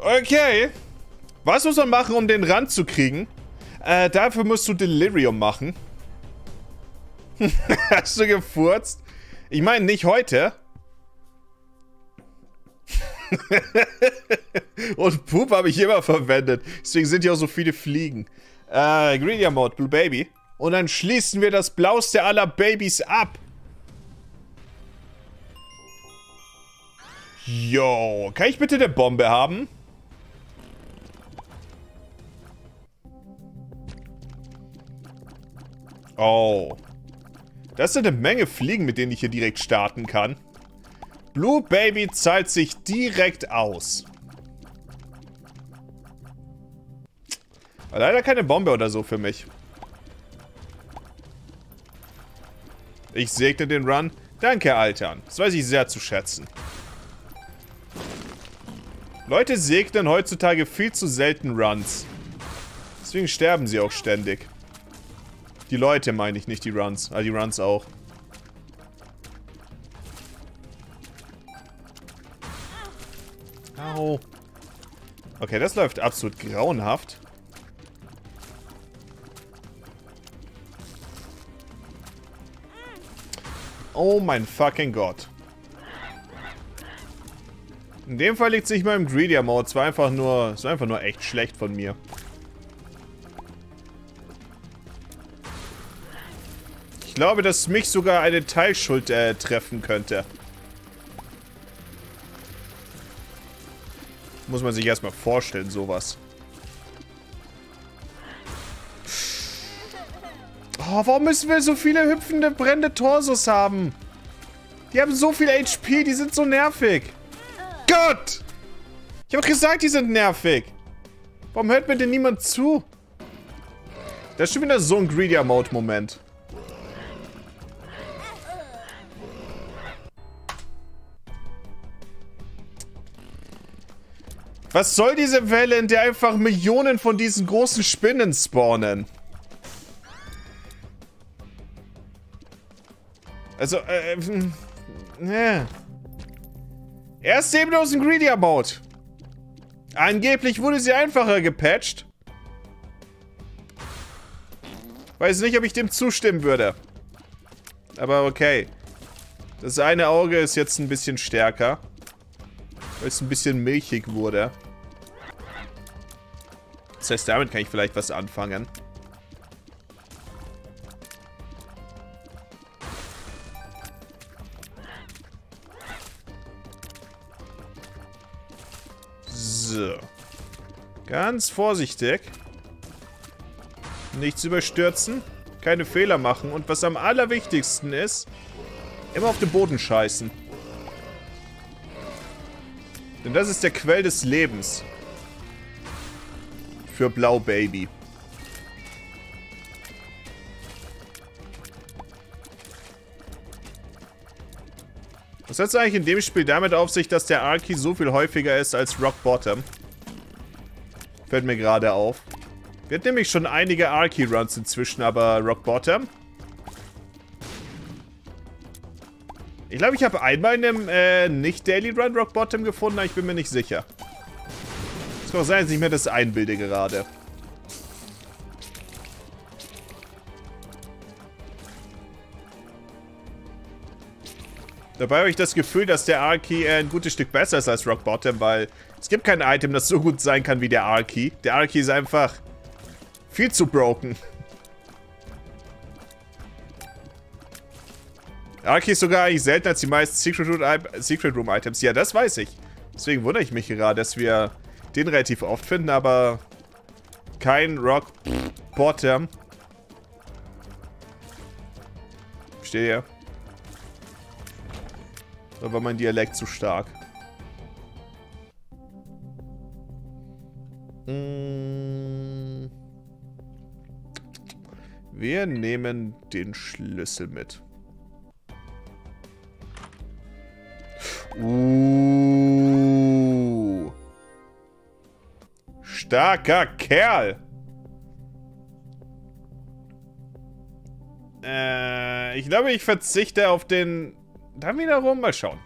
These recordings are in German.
Okay. Was muss man machen, um den Rand zu kriegen? Dafür musst du Delirium machen. Hast du gefurzt? Ich meine, nicht heute. Und Poop habe ich immer verwendet. Deswegen sind ja auch so viele Fliegen. Griniamode, Blue Baby. Und dann schließen wir das blauste aller Babys ab. Yo, kann ich bitte eine Bombe haben? Oh. Das sind eine Menge Fliegen, mit denen ich hier direkt starten kann. Blue Baby zahlt sich direkt aus. Aber leider keine Bombe oder so für mich. Ich segne den Run. Danke, Altern. Das weiß ich sehr zu schätzen. Leute segnen heutzutage viel zu selten Runs. Deswegen sterben sie auch ständig. Die Leute meine ich, nicht die Runs. Ah, die Runs auch. Au. Okay, das läuft absolut grauenhaft. Oh mein fucking Gott. In dem Fall liegt es nicht mal im Greedier-Mode. Es war einfach nur, echt schlecht von mir. Ich glaube, dass mich sogar eine Teilschuld treffen könnte. Muss man sich erstmal vorstellen, sowas. Oh, warum müssen wir so viele hüpfende, brennende Torsos haben? Die haben so viel HP, die sind so nervig. Gott! Ich hab gesagt, die sind nervig. Warum hört mir denn niemand zu? Das ist schon wieder so ein Greedier-Mode-Moment. Was soll diese Welle, in der einfach Millionen von diesen großen Spinnen spawnen? Also, erst eben aus dem Greedier-Mode. Angeblich wurde sie einfacher gepatcht. Weiß nicht, ob ich dem zustimmen würde. Aber okay. Das eine Auge ist jetzt ein bisschen stärker. Weil es ein bisschen milchig wurde. Das heißt, damit kann ich vielleicht was anfangen. Ganz vorsichtig. Nichts überstürzen. Keine Fehler machen. Und was am allerwichtigsten ist, immer auf den Boden scheißen. Denn das ist der Quell des Lebens. Für Blau Baby. Was hat es eigentlich in dem Spiel damit auf sich, dass der Arky so viel häufiger ist als Rock Bottom? Fällt mir gerade auf. Wir hatten nämlich schon einige Arky-Runs inzwischen, aber Rock Bottom? Ich glaube, ich habe einmal in einem Nicht-Daily-Run Rock Bottom gefunden, aber ich bin mir nicht sicher. Es kann auch sein, dass ich mir das einbilde gerade. Dabei habe ich das Gefühl, dass der Arky ein gutes Stück besser ist als Rock Bottom, weil... Es gibt kein Item, das so gut sein kann wie der Arky. Der Arky ist einfach viel zu broken. Arky ist sogar eigentlich seltener als die meisten Secret Room Items. Ja, das weiß ich. Deswegen wundere ich mich gerade, dass wir den relativ oft finden, aber kein Rock Bottom. Versteht ihr? Da war mein Dialekt zu stark. Wir nehmen den Schlüssel mit. Starker Kerl. Ich glaube, ich verzichte auf den... Dann wiederum mal schauen.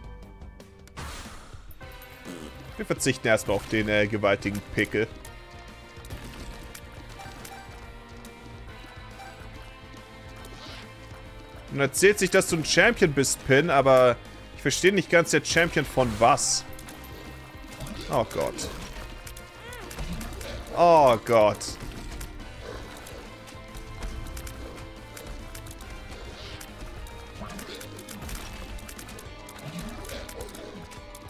Wir verzichten erstmal auf den gewaltigen Pickel. Und erzählt sich, dass du ein Champion bist, Pin, aber ich verstehe nicht ganz, der Champion von was. Oh Gott. Oh Gott.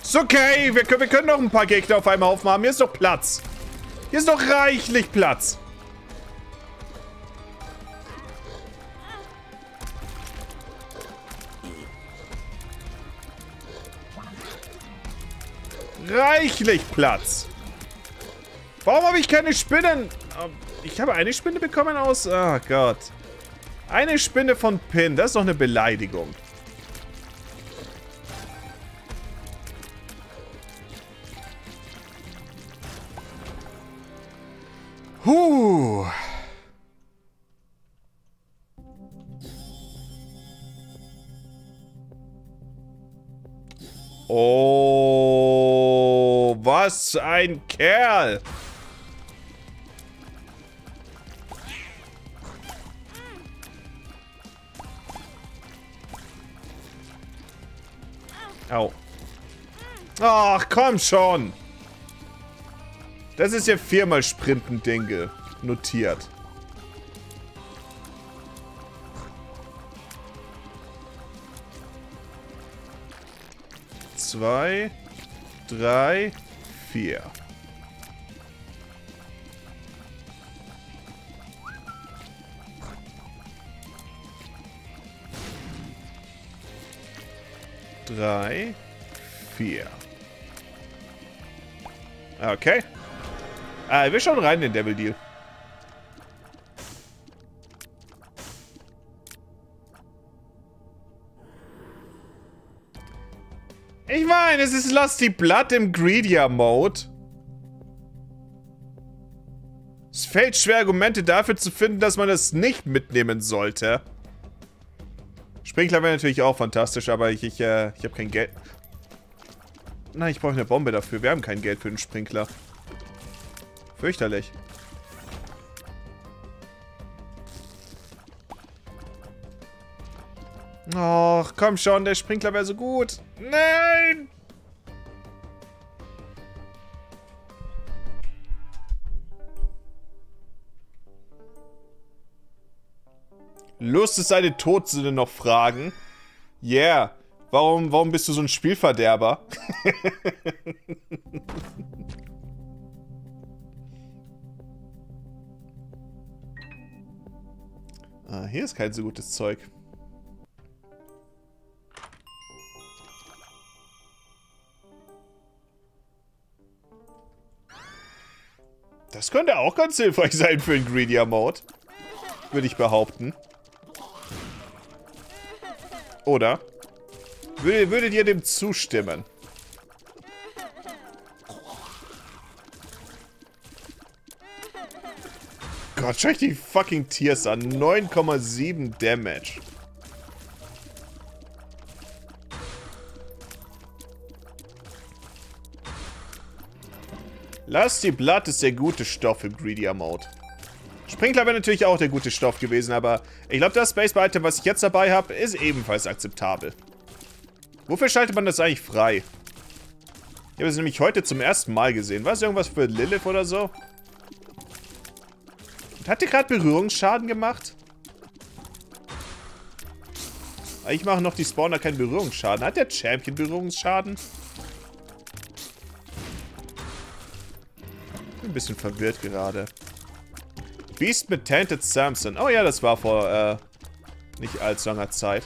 Ist okay, wir können noch ein paar Gegner auf einmal aufmachen. Hier ist doch Platz. Hier ist doch reichlich Platz. Reichlich Platz. Warum habe ich keine Spinnen? Ich habe eine Spinne bekommen aus... Oh Gott. Eine Spinne von Pin. Das ist doch eine Beleidigung. Huh. Oh, was ein Kerl. Au. Ach, komm schon. Das ist ja viermal Sprinten, Dinge. Notiert. Zwei, drei, vier. Drei, vier. Okay. Wir schauen rein in den Devil Deal. Ich meine, es ist Lusty Blood im Greedier-Mode. Es fällt schwer, Argumente dafür zu finden, dass man das nicht mitnehmen sollte. Sprinkler wäre natürlich auch fantastisch, aber ich habe kein Geld. Nein, ich brauche eine Bombe dafür. Wir haben kein Geld für den Sprinkler. Fürchterlich. Och, komm schon, der Sprinkler wäre so gut. Nein! Lust ist eine Todsünde, noch Fragen. Yeah. Warum bist du so ein Spielverderber? Ah, hier ist kein so gutes Zeug. Das könnte auch ganz hilfreich sein für den Greedier-Mode. Würde ich behaupten. Oder? Würdet ihr dem zustimmen? Gott, schau euch die fucking Tiers an. 9,7 Damage. Lusty Blood ist der gute Stoff im Greedier-Mode. Sprinkler wäre natürlich auch der gute Stoff gewesen, aber ich glaube, das Spacebar-Item, was ich jetzt dabei habe, ist ebenfalls akzeptabel. Wofür schaltet man das eigentlich frei? Ich habe es nämlich heute zum ersten Mal gesehen. War es irgendwas für Lilith oder so? Hat der gerade Berührungsschaden gemacht? Ich mache noch die Spawner keinen Berührungsschaden. Hat der Champion Berührungsschaden? Bin ein bisschen verwirrt gerade. Beast mit Tainted Samson. Oh ja, das war vor nicht allzu langer Zeit.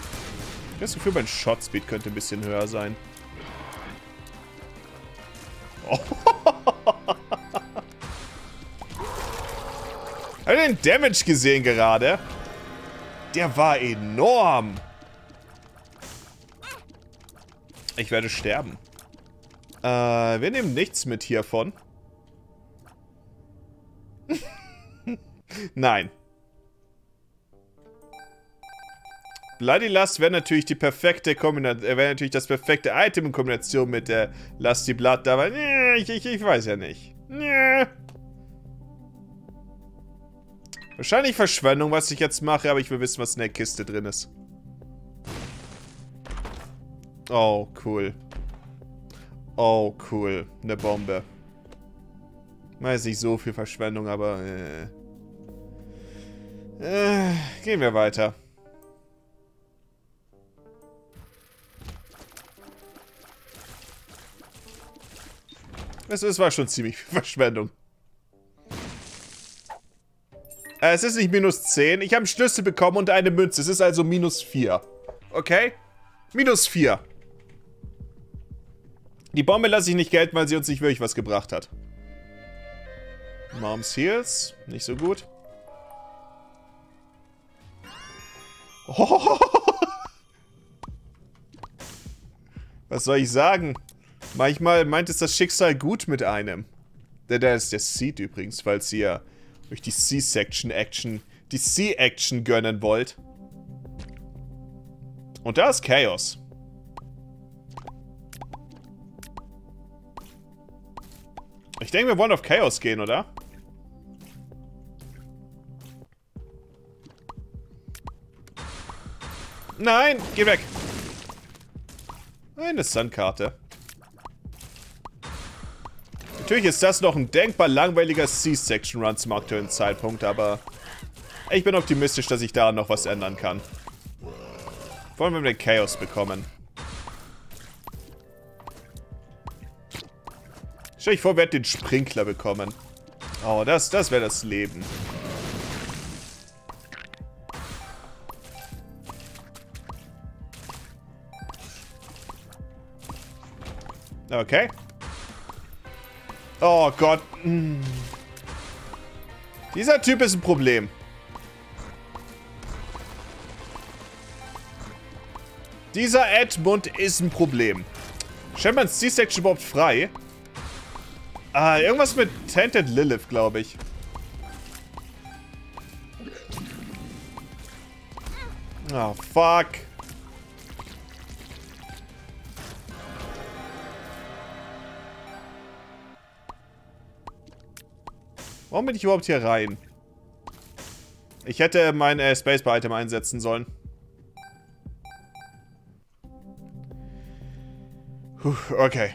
Ich habe das Gefühl, mein Shotspeed könnte ein bisschen höher sein. Oh. Habt ihr den Damage gesehen gerade? Der war enorm. Ich werde sterben. Wir nehmen nichts mit hiervon. Nein. Bloody Lust wäre natürlich die perfekte Kombination, wäre natürlich das perfekte Item in Kombination mit der Lusty Blood, aber ich weiß ja nicht. Wahrscheinlich Verschwendung, was ich jetzt mache, aber ich will wissen, was in der Kiste drin ist. Oh, cool. Oh, cool. Eine Bombe. Weiß nicht so viel Verschwendung, aber... gehen wir weiter. Es war schon ziemlich viel Verschwendung. Es ist nicht minus 10. Ich habe einen Schlüssel bekommen und eine Münze. Es ist also minus 4. Okay? Minus 4. Die Bombe lasse ich nicht gelten, weil sie uns nicht wirklich was gebracht hat. Mom's Heals. Nicht so gut. Oh. Was soll ich sagen? Manchmal meint es das Schicksal gut mit einem. Der ist der Seed übrigens, falls ihr euch die C-Section gönnen wollt. Und da ist Chaos. Ich denke, wir wollen auf Chaos gehen, oder? Nein, geh weg. Eine Sun-Karte. Natürlich ist das noch ein denkbar langweiliger C-Section-Run zum aktuellen Zeitpunkt, aber ich bin optimistisch, dass ich daran noch was ändern kann. Vor allem, wenn wir den Chaos bekommen. Stell dich vor, wir hätten den Sprinkler bekommen. Oh, das wäre das Leben. Okay. Oh Gott. Dieser Typ ist ein Problem. Dieser Edmund ist ein Problem. Stellt man C-Section überhaupt frei? Ah, irgendwas mit Tainted Lilith, glaube ich. Oh, fuck. Warum bin ich überhaupt hier rein? Ich hätte mein Spacebar-Item einsetzen sollen. Puh, okay.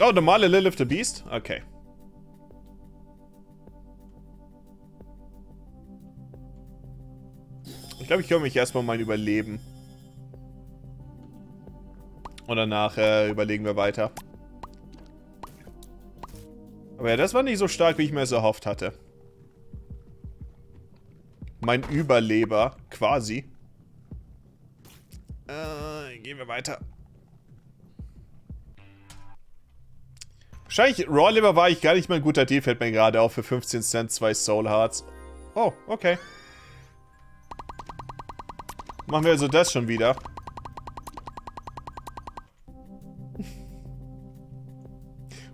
Oh, normale Lilith the Beast? Okay. Ich glaube, ich kümmere mich erstmal um mein Überleben. Und danach überlegen wir weiter. Aber ja, das war nicht so stark, wie ich mir es erhofft hatte. Mein Überleber, quasi. Gehen wir weiter. Wahrscheinlich, Rawliver war ich gar nicht mal ein guter Deal, fällt mir gerade auf, für 15 Cent 2 Soul Hearts. Oh, okay. Machen wir also das schon wieder.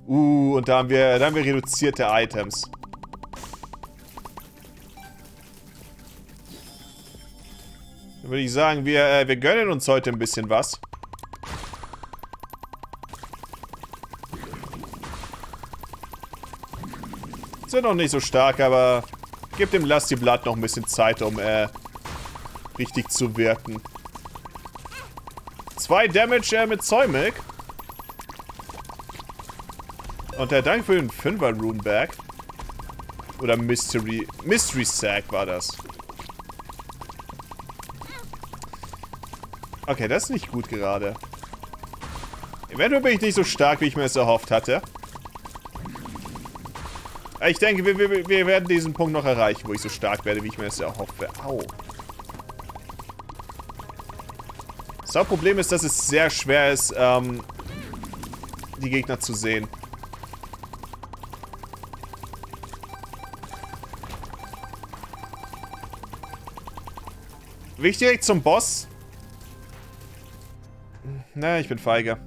Und da haben wir reduzierte Items. Dann würde ich sagen, wir gönnen uns heute ein bisschen was. Sind noch nicht so stark, aber gib dem Lusty Blood noch ein bisschen Zeit, um richtig zu wirken. 2 Damage mit Zäumilk. Und der Dank für den 5er Roomback. Oder Mystery Sack war das. Okay, das ist nicht gut gerade. Eventuell bin ich nicht so stark, wie ich mir es erhofft hatte. Ich denke, wir werden diesen Punkt noch erreichen, wo ich so stark werde, wie ich mir es erhoffe. Au. Das Hauptproblem ist, dass es sehr schwer ist, die Gegner zu sehen. Will ich direkt zum Boss? Na, ich bin feige.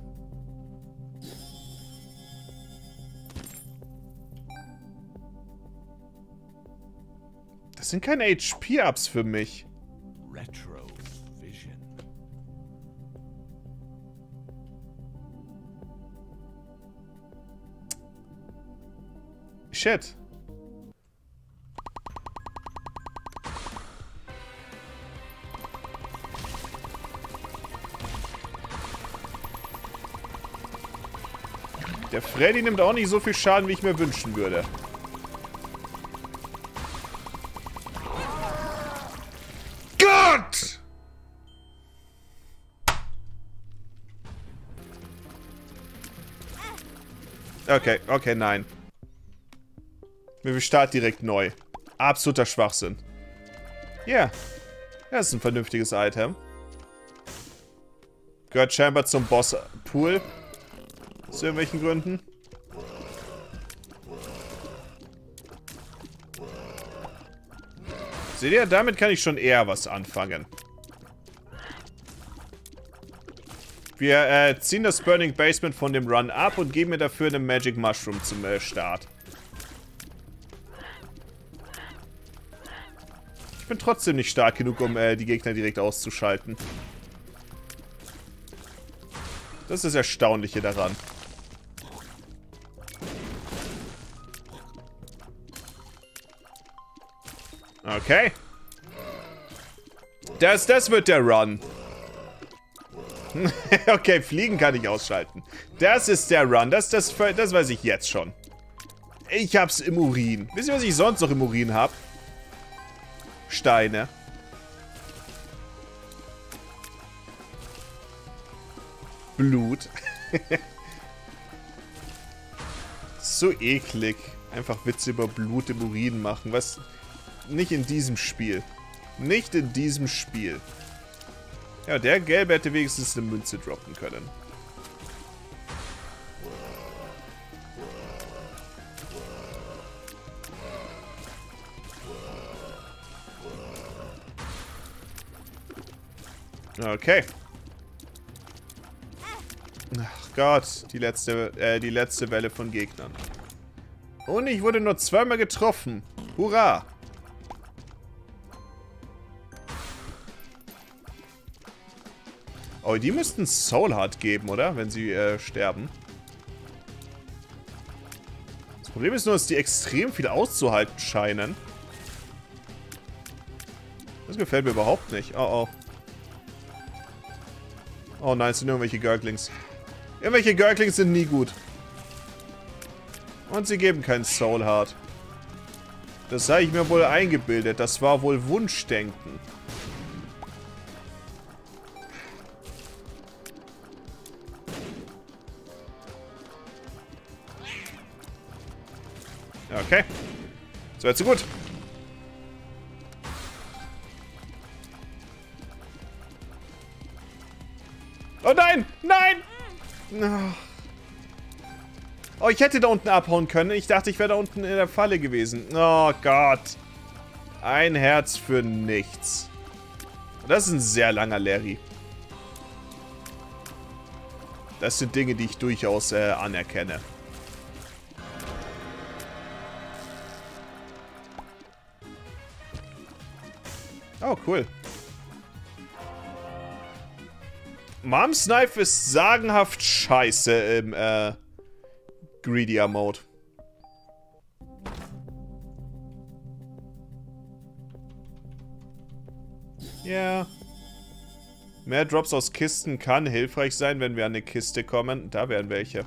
Das sind keine HP-Ups für mich. Retrovision. Shit. Der Freddy nimmt auch nicht so viel Schaden, wie ich mir wünschen würde. Gott! Okay, okay, nein. Wir starten direkt neu. Absoluter Schwachsinn. Ja. Yeah. Das ist ein vernünftiges Item. Gehört scheinbar zum Boss-Pool. Aus irgendwelchen Gründen. Seht ihr, damit kann ich schon eher was anfangen. Wir ziehen das Burning Basement von dem Run ab und geben mir dafür eine Magic Mushroom zum Start. Ich bin trotzdem nicht stark genug, um die Gegner direkt auszuschalten. Das ist das Erstaunliche daran. Okay. Das wird der Run. Okay, Fliegen kann ich ausschalten. Das ist der Run. Das weiß ich jetzt schon. Ich hab's im Urin. Wisst ihr, was ich sonst noch im Urin hab? Steine. Blut. So eklig. Einfach Witze über Blut im Urin machen. Was... Nicht in diesem Spiel. Nicht in diesem Spiel. Ja, der Gelbe hätte wenigstens eine Münze droppen können. Okay. Ach Gott, die letzte Welle von Gegnern. Und ich wurde nur zweimal getroffen. Hurra! Oh, die müssten Soul Heart geben, oder? Wenn sie sterben. Das Problem ist nur, dass die extrem viel auszuhalten scheinen. Das gefällt mir überhaupt nicht. Oh, oh. Oh nein, es sind irgendwelche Gurglings. Irgendwelche Gurglings sind nie gut. Und sie geben kein Soul Heart. Das habe ich mir wohl eingebildet. Das war wohl Wunschdenken. Okay. So weit, so gut. Oh nein! Nein! Oh, ich hätte da unten abhauen können. Ich dachte, ich wäre da unten in der Falle gewesen. Oh Gott. Ein Herz für nichts. Das ist ein sehr langer Larry. Das sind Dinge, die ich durchaus anerkenne. Oh, cool. Mom's Knife ist sagenhaft scheiße im Greedier-Mode. Ja. Yeah. Mehr Drops aus Kisten kann hilfreich sein, wenn wir an eine Kiste kommen. Da wären welche.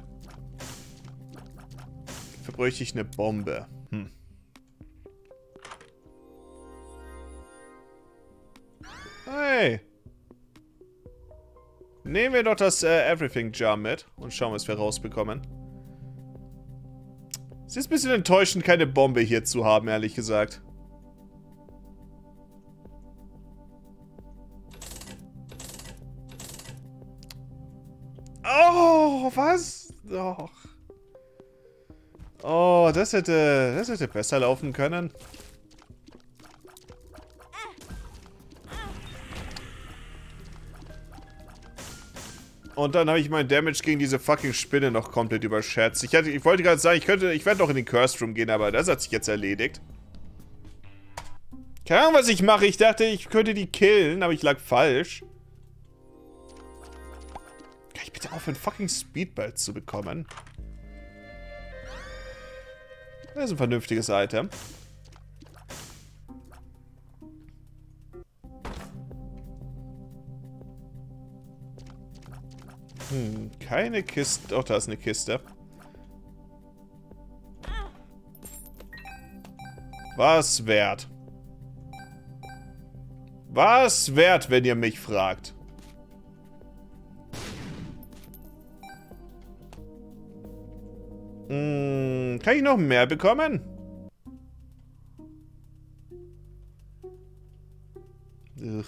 Dafür bräuchte ich eine Bombe. Hm. Hey. Nehmen wir doch das Everything Jar mit und schauen, was wir rausbekommen. Es ist ein bisschen enttäuschend, keine Bombe hier zu haben, ehrlich gesagt. Oh, was? Doch. Oh, das hätte besser laufen können. Und dann habe ich meinen Damage gegen diese fucking Spinne noch komplett überschätzt. Ich wollte gerade sagen, ich werde noch in den Curse Room gehen, aber das hat sich jetzt erledigt. Keine Ahnung, was ich mache. Ich dachte, ich könnte die killen, aber ich lag falsch. Kann ich bitte aufhören, fucking Speedball zu bekommen? Das ist ein vernünftiges Item. Hm, keine Kiste. Doch, da ist eine Kiste. Was wert? Was wert, wenn ihr mich fragt? Hm, kann ich noch mehr bekommen? Ugh.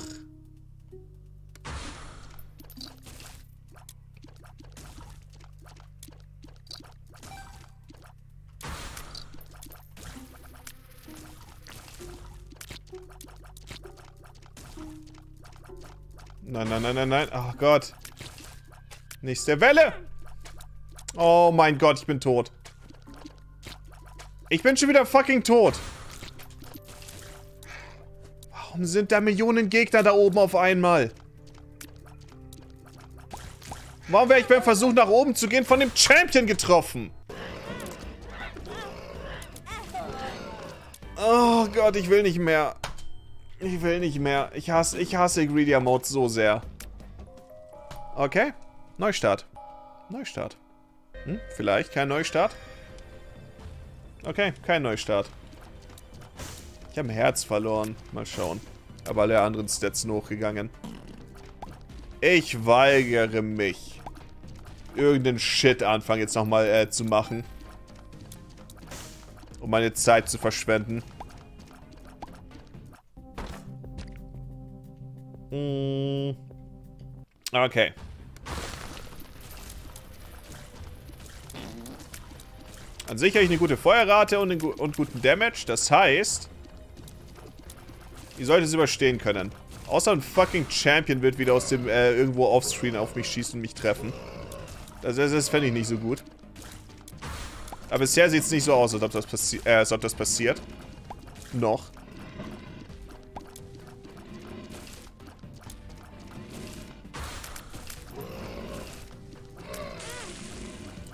Nein, nein, nein, nein, nein. Ach Gott. Nächste Welle. Oh mein Gott, ich bin tot. Ich bin schon wieder fucking tot. Warum sind da Millionen Gegner da oben auf einmal? Warum wäre ich beim Versuch nach oben zu gehen von dem Champion getroffen? Oh Gott, ich will nicht mehr. Ich will nicht mehr. Ich hasse Greediamode so sehr. Okay. Neustart. Neustart. Hm? Vielleicht kein Neustart? Okay, kein Neustart. Ich habe ein Herz verloren. Mal schauen. Aber alle anderen Stats sind hochgegangen. Ich weigere mich, irgendeinen Shit-Anfang jetzt nochmal zu machen. Um meine Zeit zu verschwenden. Okay. An sich habe ich eine gute Feuerrate und guten Damage. Das heißt, ihr solltet es überstehen können. Außer ein fucking Champion wird wieder aus dem irgendwo offscreen auf mich schießen und mich treffen. Das fände ich nicht so gut. Aber bisher sieht es nicht so aus, als ob das passiert. Noch.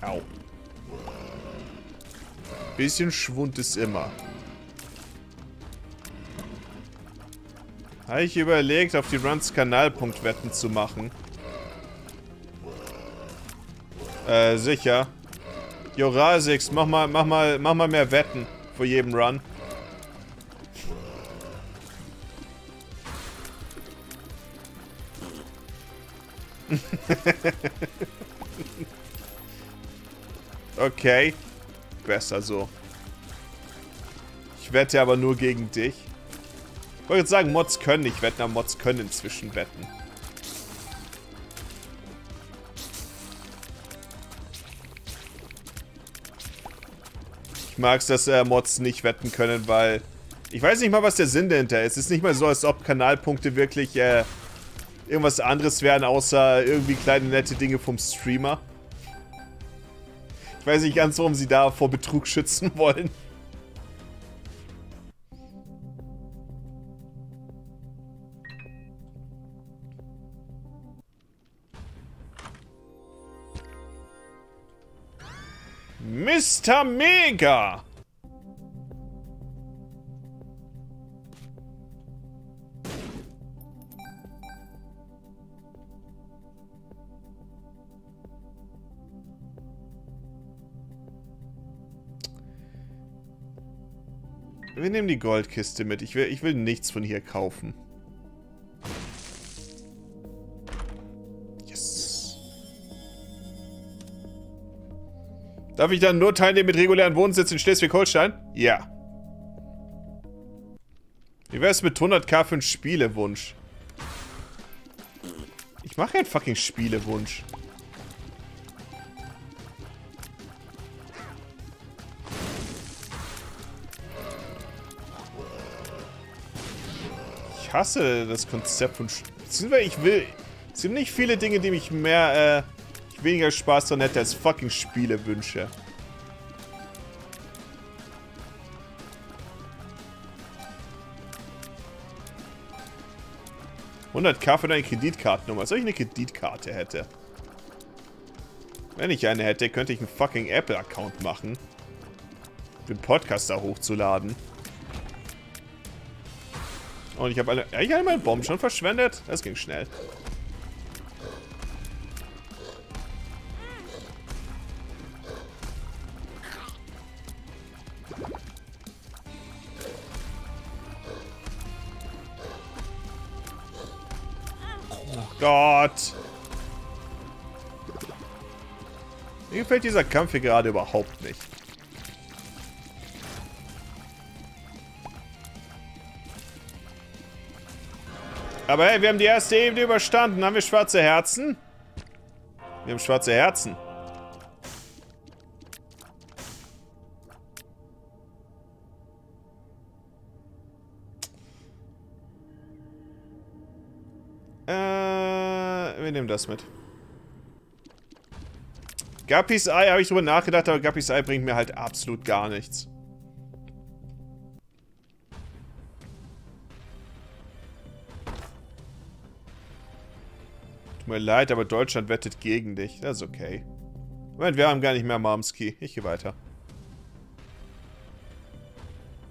Au. Bisschen Schwund ist immer. Habe ich überlegt, auf die Runs Kanalpunktwetten zu machen. Sicher. Jorasix, mach mal mehr Wetten vor jedem Run. Okay. Besser so. Ich wette aber nur gegen dich. Ich wollte jetzt sagen, Mods können nicht wetten, aber Mods können inzwischen wetten. Ich mag es, dass Mods nicht wetten können, weil... Ich weiß nicht mal, was der Sinn dahinter ist. Es ist nicht mal so, als ob Kanalpunkte wirklich irgendwas anderes wären, außer irgendwie kleine nette Dinge vom Streamer. Ich weiß nicht ganz, warum sie da vor Betrug schützen wollen. Mr. Mega! Wir nehmen die Goldkiste mit. Ich will nichts von hier kaufen. Yes. Darf ich dann nur teilnehmen mit regulären Wohnsitz in Schleswig-Holstein? Ja. Wie wär's mit 100.000 für einen Spielewunsch? Ich mache ja einen fucking Spielewunsch. Ich hasse das Konzept von... Ich will... Es gibt nicht viele Dinge, die mich mehr... weniger Spaß dran hätte als fucking Spielewünsche. 100.000 für deine Kreditkartennummer. Als ob ich eine Kreditkarte hätte. Wenn ich eine hätte, könnte ich einen fucking Apple-Account machen. Den Podcast da hochzuladen. Und ich habe alle... Ja, ich habe meine Bomben schon verschwendet. Das ging schnell. Gott. Mir gefällt dieser Kampf hier gerade überhaupt nicht. Aber hey, wir haben die erste Ebene überstanden. Haben wir schwarze Herzen? Wir haben schwarze Herzen. Wir nehmen das mit. Guppy's Eye habe ich drüber nachgedacht, aber Guppy's Eye bringt mir halt absolut gar nichts. Tut mir leid, aber Deutschland wettet gegen dich. Das ist okay. Moment, wir haben gar nicht mehr Momski. Ich gehe weiter.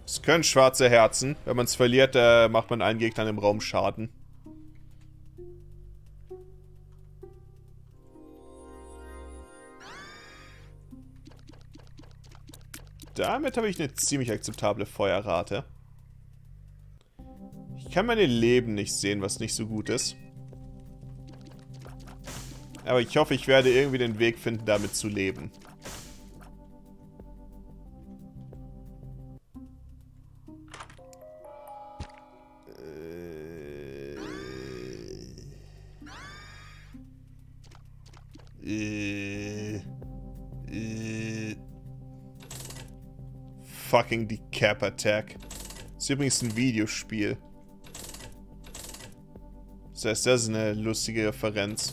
Es können schwarze Herzen. Wenn man es verliert, macht man allen Gegnern im Raum Schaden. Damit habe ich eine ziemlich akzeptable Feuerrate. Ich kann meine Leben nicht sehen, was nicht so gut ist. Aber ich hoffe, ich werde irgendwie den Weg finden, damit zu leben. Fucking die Cap Attack. Ist übrigens ein Videospiel. Das heißt, das ist eine lustige Referenz.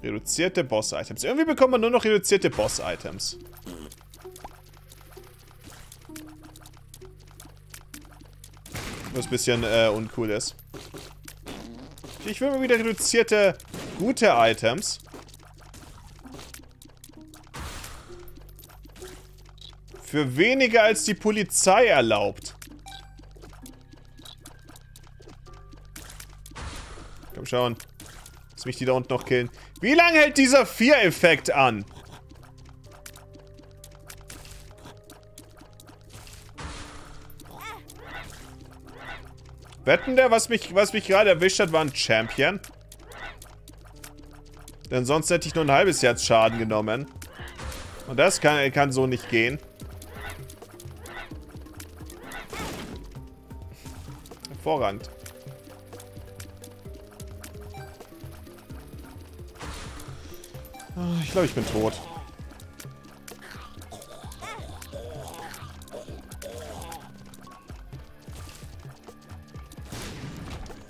Reduzierte Boss-Items. Irgendwie bekommt man nur noch reduzierte Boss-Items. Was ein bisschen uncool ist. Ich will mal wieder reduzierte gute Items. Für weniger als die Polizei erlaubt. Komm schon. Lass mich die da unten noch killen. Wie lange hält dieser 4-Effekt an? Wetten, der, was mich gerade erwischt hat, war ein Champion. Denn sonst hätte ich nur ein halbes Herz Schaden genommen. Und das kann so nicht gehen. Hervorragend. Ich glaube, ich bin tot.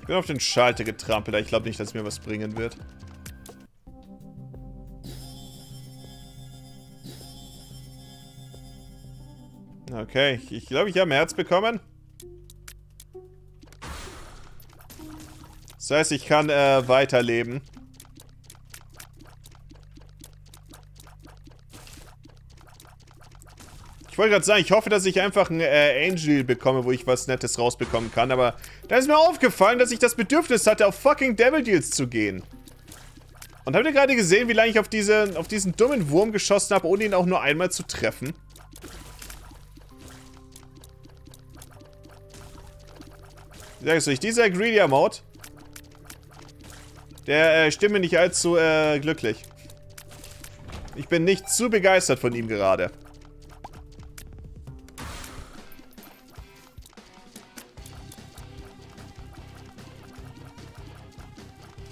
Ich bin auf den Schalter getrampelt. Ich glaube nicht, dass es mir was bringen wird. Okay, ich glaube, ich habe ein Herz bekommen. Das heißt, ich kann weiterleben. Ich wollte gerade sagen, ich hoffe, dass ich einfach einen Angel bekomme, wo ich was Nettes rausbekommen kann, aber da ist mir aufgefallen, dass ich das Bedürfnis hatte, auf fucking Devil Deals zu gehen. Und habt ihr gerade gesehen, wie lange ich auf diesen dummen Wurm geschossen habe, ohne ihn auch nur einmal zu treffen? Wie sagst du, dieser Greedier-Mode? Der stimmt mir nicht allzu glücklich. Ich bin nicht zu begeistert von ihm gerade.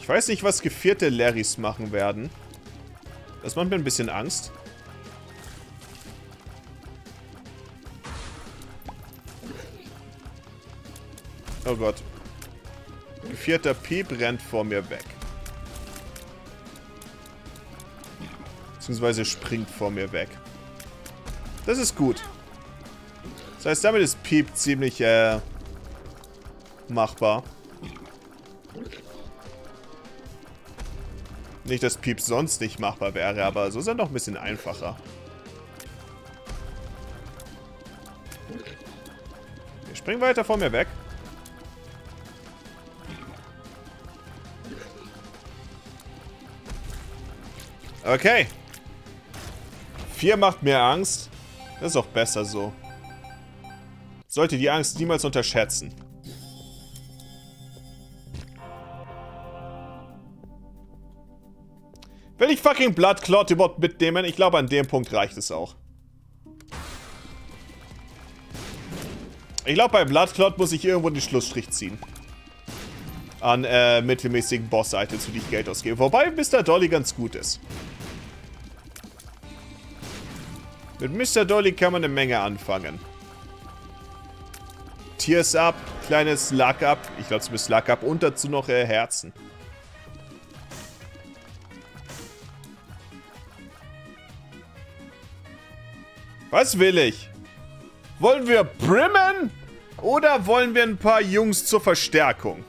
Ich weiß nicht, was gevierte Larrys machen werden. Das macht mir ein bisschen Angst. Oh Gott. Vierter Piep rennt vor mir weg. Beziehungsweise springt vor mir weg. Das ist gut. Das heißt, damit ist Piep ziemlich machbar. Nicht, dass Pieps sonst nicht machbar wäre, aber so ist er noch ein bisschen einfacher. Wir springen weiter vor mir weg. Okay. 4 macht mir Angst. Das ist auch besser so. Sollte die Angst niemals unterschätzen. Will ich fucking Bloodclot überhaupt mitnehmen? Ich glaube, an dem Punkt reicht es auch. Ich glaube, bei Bloodclot muss ich irgendwo den Schlussstrich ziehen. An mittelmäßigen Boss-Seite, zu die ich Geld ausgebe. Wobei Mr. Dolly ganz gut ist. Mit Mr. Dolly kann man eine Menge anfangen. Tears Up, kleines Luck Up. Ich glaube, es ist Luck Up und dazu noch Herzen. Was will ich? Wollen wir brimmen? Oder wollen wir ein paar Jungs zur Verstärkung?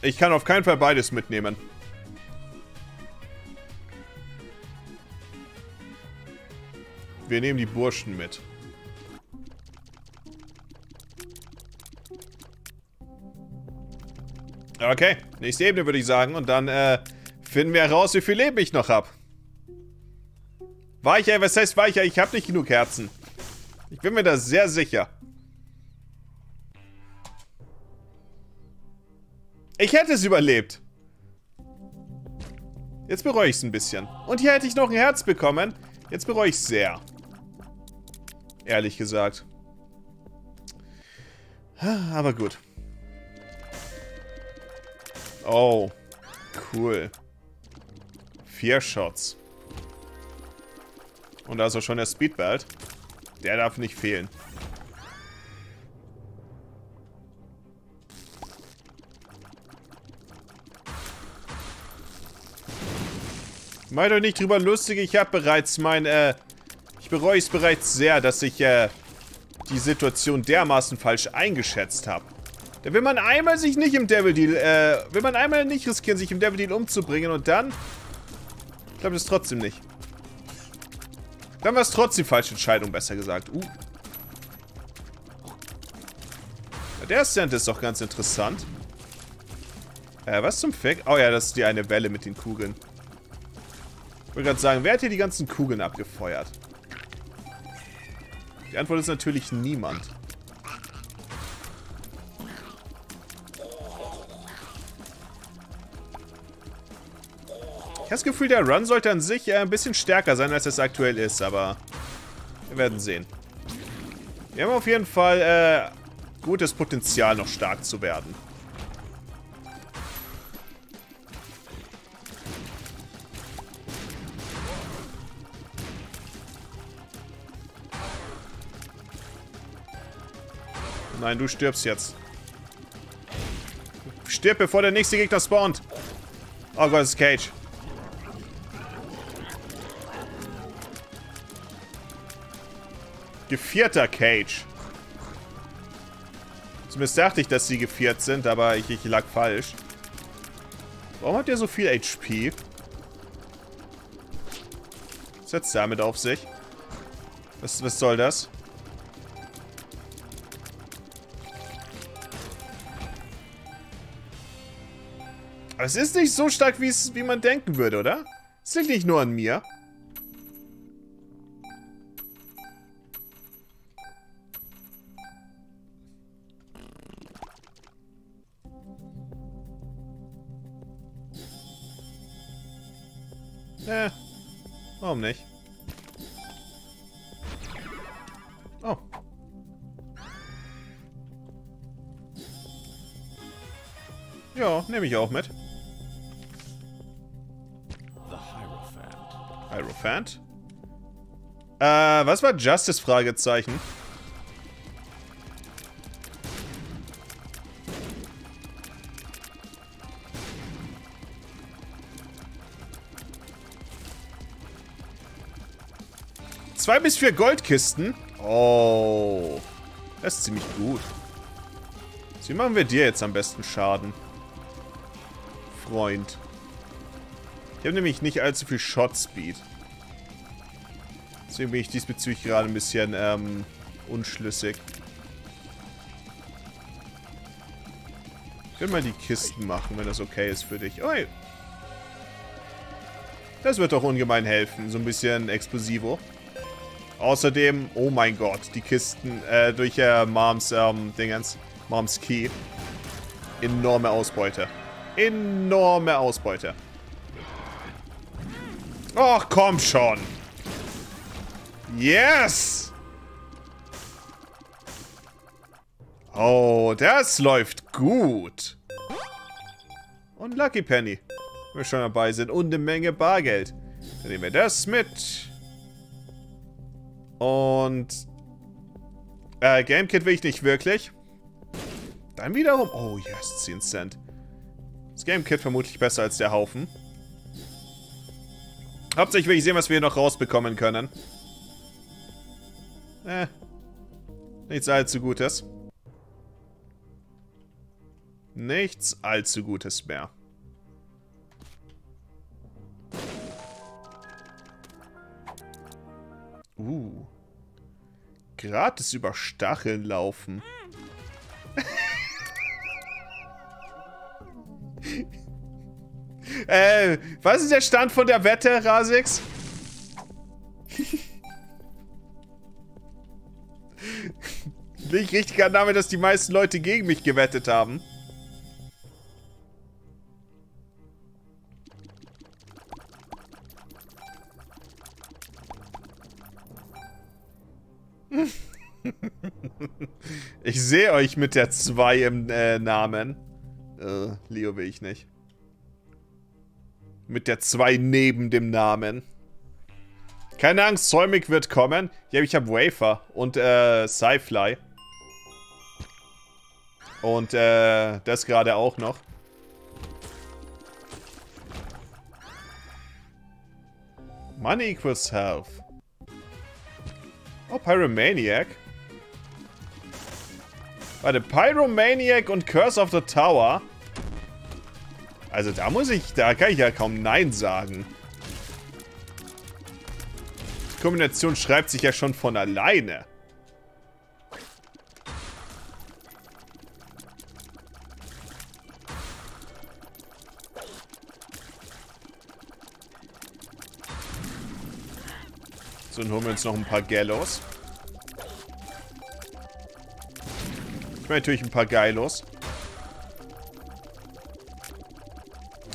Ich kann auf keinen Fall beides mitnehmen. Wir nehmen die Burschen mit. Okay, nächste Ebene würde ich sagen. Und dann finden wir heraus, wie viel Leben ich noch habe. Weicher, was heißt weicher? Ich habe nicht genug Herzen. Ich bin mir da sehr sicher. Ich hätte es überlebt. Jetzt bereue ich es ein bisschen. Und hier hätte ich noch ein Herz bekommen. Jetzt bereue ich es sehr. Ehrlich gesagt. Aber gut. Oh. Cool. 4 Shots. Und da ist auch schon der Speedball. Der darf nicht fehlen. Meint euch nicht drüber lustig, ich habe bereits mein, ich bereue es bereits sehr, dass ich, die Situation dermaßen falsch eingeschätzt habe. Da will man einmal sich nicht im Devil Deal, will man einmal nicht riskieren, sich im Devil Deal umzubringen und dann klappt es trotzdem nicht. Dann war es trotzdem falsche Entscheidung, besser gesagt. Ja, der Stand ist doch ganz interessant. Was zum Fick? Oh ja, das ist die eine Welle mit den Kugeln. Ich wollte gerade sagen, wer hat hier die ganzen Kugeln abgefeuert? Die Antwort ist natürlich niemand. Ich habe das Gefühl, der Run sollte an sich ein bisschen stärker sein, als es aktuell ist, aber wir werden sehen. Wir haben auf jeden Fall gutes Potenzial, noch stark zu werden. Nein, du stirbst jetzt. Stirb, bevor der nächste Gegner spawnt. Oh Gott, das ist Cage. Gevierter Cage. Zumindest dachte ich, dass sie geviert sind, aber ich lag falsch. Warum hat der so viel HP? Was hat es damit auf sich? Was soll das? Aber es ist nicht so stark, wie man denken würde, oder? Es liegt nicht nur an mir. Warum nicht? Oh. Ja, nehme ich auch mit. Hierophant? Was war Justice? Fragezeichen. 2 bis 4 Goldkisten. Oh. Das ist ziemlich gut. Wie machen wir dir jetzt am besten Schaden? Freund. Ich habe nämlich nicht allzu viel Shot-Speed. Deswegen bin ich diesbezüglich gerade ein bisschen unschlüssig. Ich will mal die Kisten machen, wenn das okay ist für dich. Oi! Das wird doch ungemein helfen. So ein bisschen Explosivo. Außerdem, oh mein Gott, die Kisten durch Moms Dingens. Mom's Key. Enorme Ausbeute. Enorme Ausbeute. Ach, komm schon. Yes! Oh, das läuft gut. Und Lucky Penny. Wenn wir schon dabei sind. Und eine Menge Bargeld. Dann nehmen wir das mit. Und... GameKit will ich nicht wirklich. Dann wiederum... Oh, yes, 10 Cent. Das GameKit vermutlich besser als der Haufen. Hauptsächlich will ich sehen, was wir hier noch rausbekommen können. Nichts allzu Gutes. Nichts allzu Gutes mehr. Gratis über Stacheln laufen. Was ist der Stand von der Wette, Rasix? Nicht richtiger Name, dass die meisten Leute gegen mich gewettet haben. Ich sehe euch mit der 2 im Namen. Leo will ich nicht. Mit der 2 neben dem Namen. Keine Angst, Zäumilk wird kommen. Ja, ich habe Wafer und Sci-Fly. Und das gerade auch noch. Money equals health. Oh, Pyromaniac. Warte, Pyromaniac und Curse of the Tower. Also da muss ich, da kann ich ja kaum Nein sagen. Die Kombination schreibt sich ja schon von alleine. So, dann holen wir uns noch ein paar Gellos. Ich meine natürlich ein paar Geilos.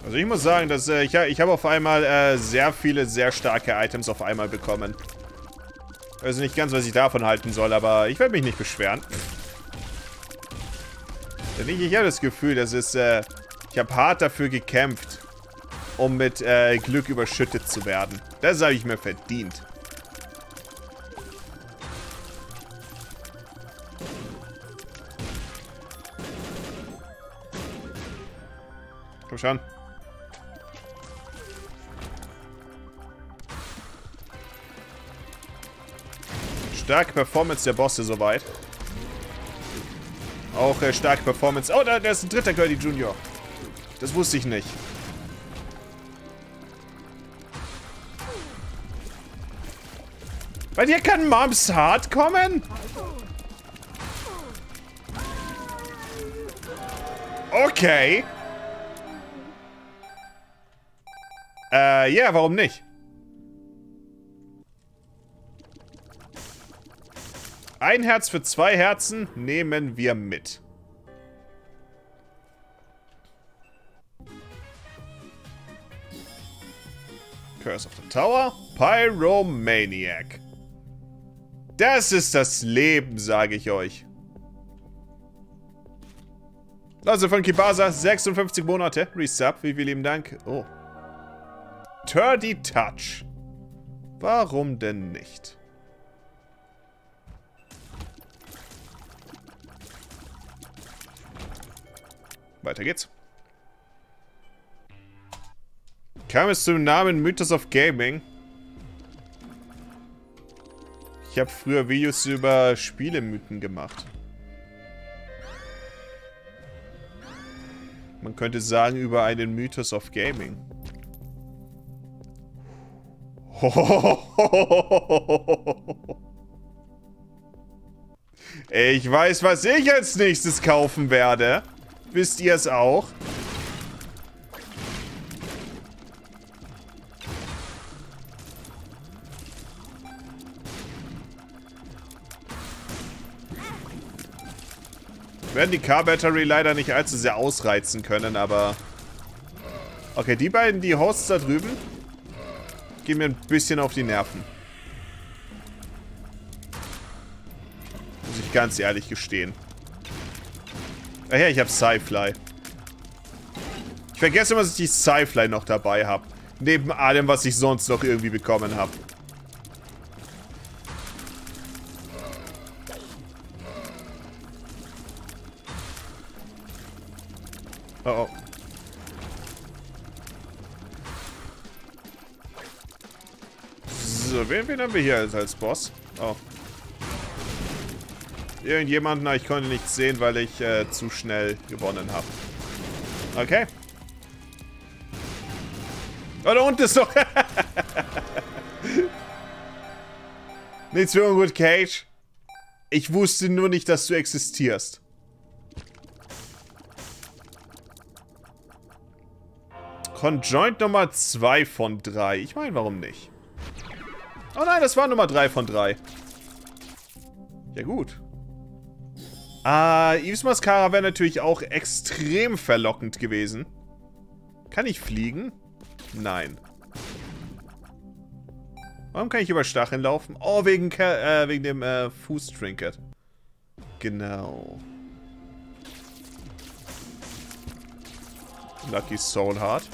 Also ich muss sagen, dass ich habe auf einmal sehr viele, sehr starke Items auf einmal bekommen. Also nicht ganz, was ich davon halten soll, aber ich werde mich nicht beschweren. Denn ich habe das Gefühl, das ist, ich habe hart dafür gekämpft, um mit Glück überschüttet zu werden. Das habe ich mir verdient. Komm schon. Starke Performance der Bosse soweit. Auch starke Performance. Oh, da ist ein dritter Curly Junior. Das wusste ich nicht. Bei dir kann Moms Heart kommen? Okay. Ja, warum nicht? Ein Herz für 2 Herzen nehmen wir mit. Curse of the Tower, Pyromaniac. Das ist das Leben, sage ich euch. Also von Kibasa, 56 Monate. Resub, wie viel lieben Dank. Oh. Turdy Touch. Warum denn nicht? Weiter geht's. Kam es zum Namen Mythos of Gaming? Ich habe früher Videos über Spielemythen gemacht. Man könnte sagen, über einen Mythos of Gaming. Ich weiß, was ich als nächstes kaufen werde. Wisst ihr es auch? Wir werden die Car Battery leider nicht allzu sehr ausreizen können, aber... Okay, die beiden, die Hosts da drüben, gehen mir ein bisschen auf die Nerven. Muss ich ganz ehrlich gestehen. Ach ja, ich habe Sci-Fly. Ich vergesse immer, dass ich die Sci-Fly noch dabei habe. Neben allem, was ich sonst noch irgendwie bekommen habe. Oh, oh. So, wen haben wir hier als Boss? Oh. Irgendjemanden, aber ich konnte nichts sehen, weil ich zu schnell gewonnen habe. Okay. Oh, da unten ist doch... Nichts für ungut, Cage. Ich wusste nur nicht, dass du existierst. Conjoint Nummer 2 von 3. Ich meine, warum nicht? Oh nein, das war Nummer 3 von 3. Ja gut. Eves Mascara wäre natürlich auch extrem verlockend gewesen. Kann ich fliegen? Nein. Warum kann ich über Stacheln laufen? Oh, wegen dem Fuß-Trinket. Genau. Lucky Soul Heart.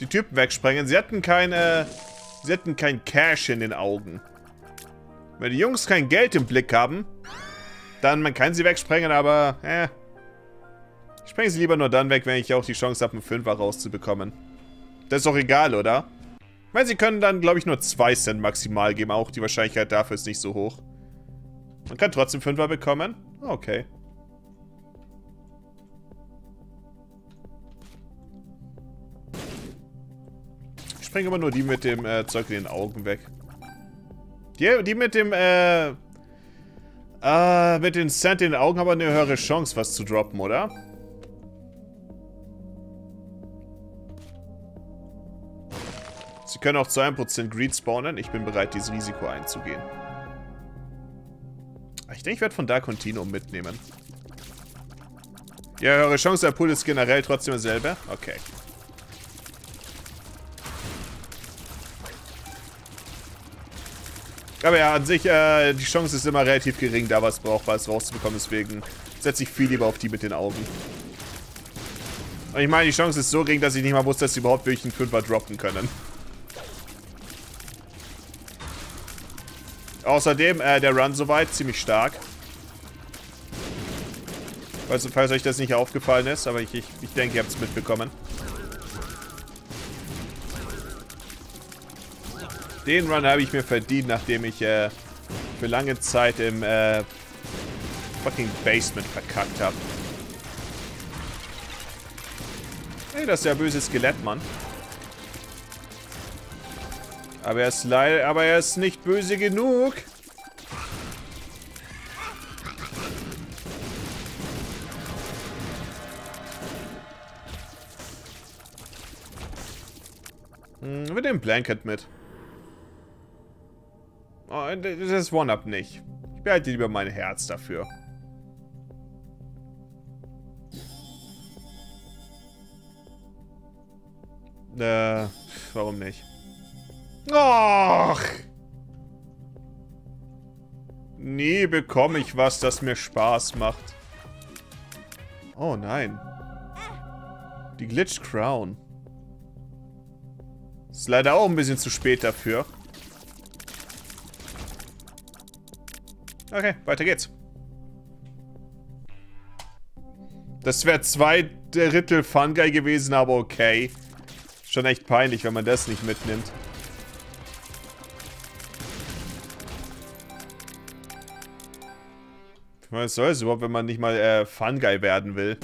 Die Typen wegsprengen. Sie hatten kein Cash in den Augen. Wenn die Jungs kein Geld im Blick haben, dann man kann sie wegsprengen, aber ich spreng sie lieber nur dann weg, wenn ich auch die Chance habe, einen Fünfer rauszubekommen. Das ist doch egal, oder? Weil sie können dann, glaube ich, nur 2 Cent maximal geben. Auch die Wahrscheinlichkeit dafür ist nicht so hoch. Man kann trotzdem Fünfer bekommen. Okay. Ich bringe immer nur die mit dem Zeug in den Augen weg. Die mit dem, mit den Cent in den Augen haben aber eine höhere Chance, was zu droppen, oder? Sie können auch zu 1% Greed spawnen. Ich bin bereit, dieses Risiko einzugehen. Ich denke, ich werde von da Continuum mitnehmen. Die höhere Chance, der Pool ist generell trotzdem dasselbe. Okay. Aber ja, an sich, die Chance ist immer relativ gering, da was Brauchbares rauszubekommen. Deswegen setze ich viel lieber auf die mit den Augen. Und ich meine, die Chance ist so gering, dass ich nicht mal wusste, dass sie überhaupt wirklich einen Fünfer droppen können. Außerdem, der Run soweit, ziemlich stark. Also, falls euch das nicht aufgefallen ist, aber ich denke, ihr habt es mitbekommen. Den Run habe ich mir verdient, nachdem ich für lange Zeit im fucking Basement verkackt habe. Ey, das ist ja böse Skelett, Mann. Aber er ist leider, aber er ist nicht böse genug. Hm, mit dem Blanket mit. Oh, das One-Up nicht. Ich behalte lieber mein Herz dafür. Warum nicht? Och! Nie bekomme ich was, das mir Spaß macht. Oh nein. Die Glitch Crown. Ist leider auch ein bisschen zu spät dafür. Okay, weiter geht's. Das wäre 2 Drittel Fungi gewesen, aber okay. Schon echt peinlich, wenn man das nicht mitnimmt. Was soll es überhaupt, wenn man nicht mal Fungi werden will?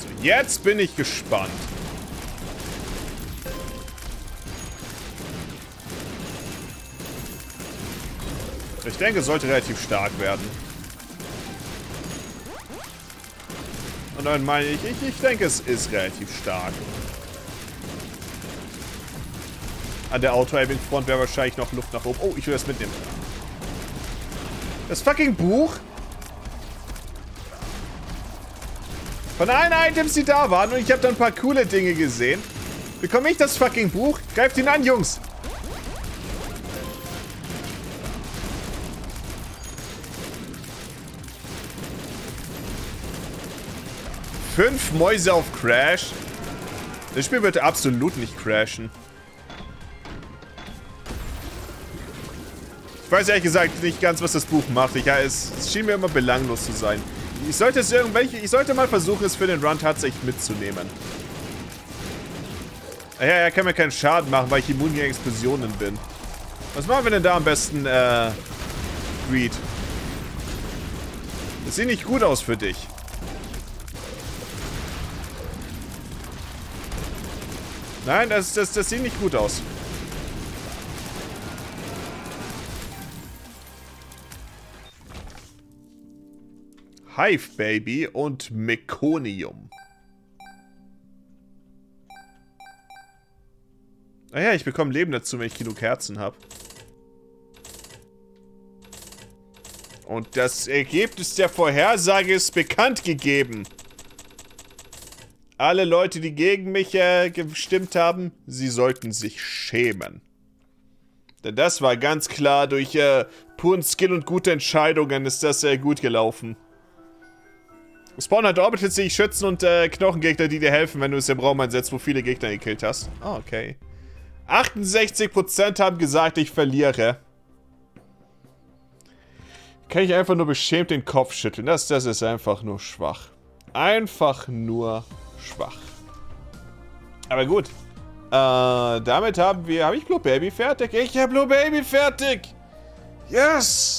So, jetzt bin ich gespannt. Ich denke, es sollte relativ stark werden. Und dann meine ich denke, es ist relativ stark. An der Auto-Aiming-Front wäre wahrscheinlich noch Luft nach oben. Oh, ich will das mitnehmen. Das fucking Buch! Von allen Items, die da waren, und ich habe dann ein paar coole Dinge gesehen, bekomme ich das fucking Buch. Greift ihn an, Jungs! Fünf Mäuse auf Crash. Das Spiel wird absolut nicht crashen. Ich weiß ehrlich gesagt nicht ganz, was das Buch macht. Es schien mir immer belanglos zu sein. Ich sollte mal versuchen, es für den Run tatsächlich mitzunehmen. Ja, er kann mir keinen Schaden machen, weil ich immun gegen Explosionen bin. Was machen wir denn da am besten, Greed? Das sieht nicht gut aus für dich. Nein, das sieht nicht gut aus. Hive Baby und Meconium. Naja, ich bekomme Leben dazu, wenn ich genug Herzen habe. Und das Ergebnis der Vorhersage ist bekannt gegeben. Alle Leute, die gegen mich gestimmt haben, sie sollten sich schämen. Denn das war ganz klar, durch puren Skill und gute Entscheidungen ist das sehr gut gelaufen. Spawn hat Orbitals, die dich schützen, und Knochengegner, die dir helfen, wenn du es im Raum einsetzt, wo viele Gegner gekillt hast. Oh, okay. 68% haben gesagt, ich verliere. Kann ich einfach nur beschämt den Kopf schütteln. Das ist einfach nur schwach. Einfach nur schwach. Aber gut. Damit habe ich Blue Baby fertig. Ich habe Blue Baby fertig. Yes!